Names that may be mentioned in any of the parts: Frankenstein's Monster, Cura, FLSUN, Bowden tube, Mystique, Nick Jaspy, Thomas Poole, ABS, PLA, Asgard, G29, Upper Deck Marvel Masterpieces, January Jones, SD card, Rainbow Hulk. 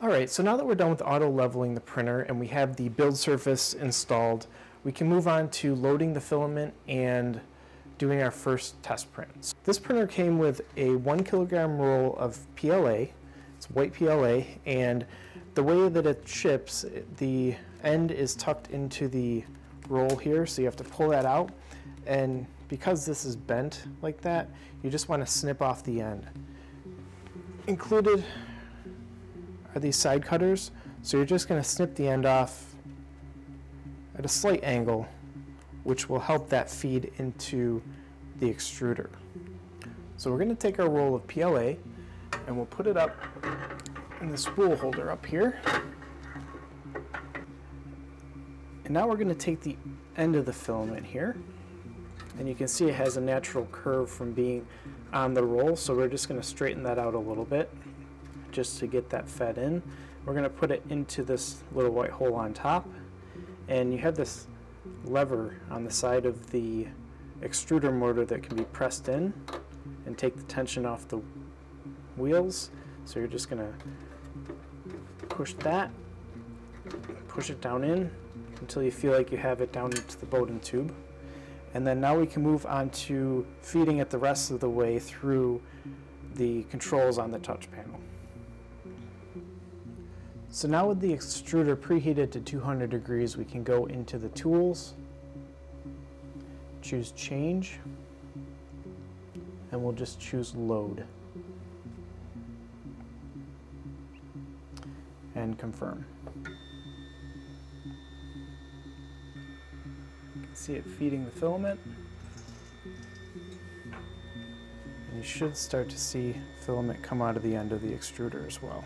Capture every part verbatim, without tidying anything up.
All right, so now that we're done with auto leveling the printer and we have the build surface installed, we can move on to loading the filament and doing our first test prints. This printer came with a one kilogram roll of P L A. It's white P L A, and the way that it ships, the end is tucked into the roll here, so you have to pull that out. And because this is bent like that, you just want to snip off the end. Included are these side cutters, so you're just going to snip the end off at a slight angle, which will help that feed into the extruder. So we're going to take our roll of P L A and we'll put it up in the spool holder up here. And now we're going to take the end of the filament here, and you can see it has a natural curve from being on the roll, so we're just going to straighten that out a little bit just to get that fed in. We're going to put it into this little white hole on top, and you have this lever on the side of the extruder motor that can be pressed in and take the tension off the wheels. So you're just going to push that, push it down in until you feel like you have it down into the Bowden tube. And then now we can move on to feeding it the rest of the way through the controls on the touch panel. So now with the extruder preheated to two hundred degrees, we can go into the tools, choose change, and we'll just choose load. And confirm. You can see it feeding the filament. And you should start to see filament come out of the end of the extruder as well.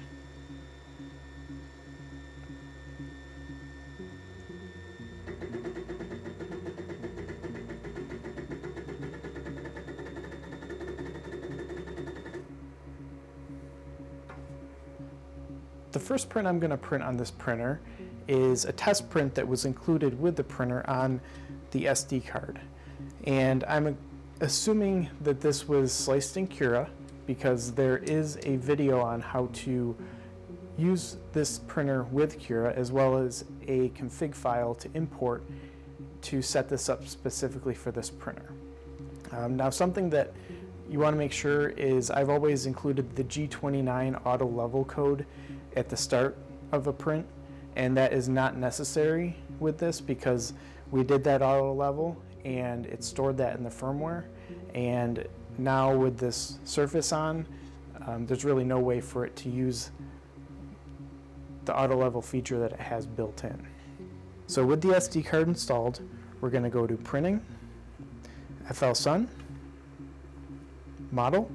The first print I'm going to print on this printer is a test print that was included with the printer on the S D card. And I'm assuming that this was sliced in Cura, because there is a video on how to use this printer with Cura, as well as a config file to import to set this up specifically for this printer. Um, now something that you want to make sure is I've always included the G twenty-nine auto level code at the start of a print, and that is not necessary with this because we did that auto level and it stored that in the firmware, and now with this surface on, um, there's really no way for it to use the auto level feature that it has built in. So with the S D card installed, we're going to go to Printing, F L Sun, Model,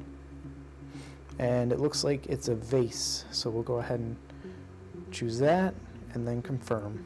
and it looks like it's a vase, so we'll go ahead and choose that and then confirm.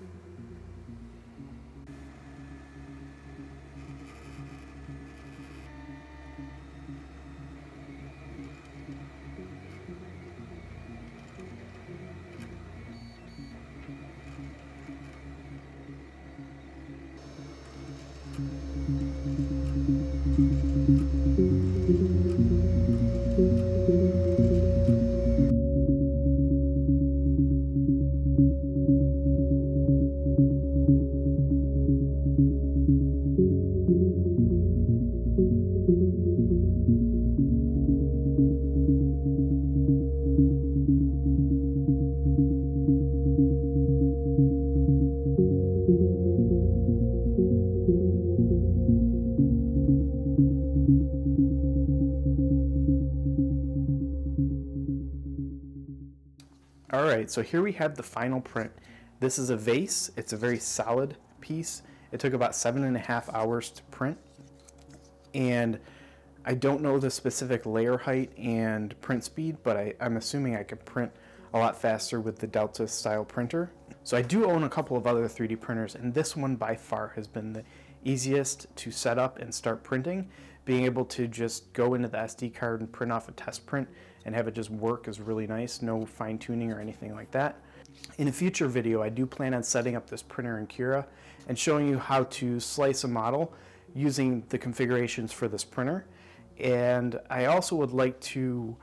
All right, so here we have the final print. This is a vase. It's a very solid piece. It took about seven and a half hours to print. And I don't know the specific layer height and print speed, but I, I'm assuming I could print a lot faster with the Delta style printer. So I do own a couple of other three D printers, and this one by far has been the easiest to set up and start printing. Being able to just go into the S D card and print off a test print and have it just work is really nice. No fine tuning or anything like that. In a future video, I do plan on setting up this printer in Cura and showing you how to slice a model using the configurations for this printer. And I also would like to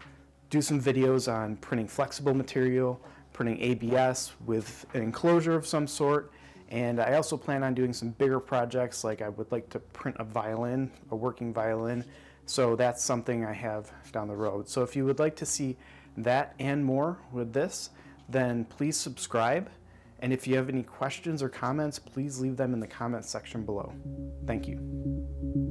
do some videos on printing flexible material, printing A B S with an enclosure of some sort, and I also plan on doing some bigger projects, like I would like to print a violin, a working violin, so that's something I have down the road. So if you would like to see that and more with this, then please subscribe, and if you have any questions or comments, please leave them in the comments section below. Thank you.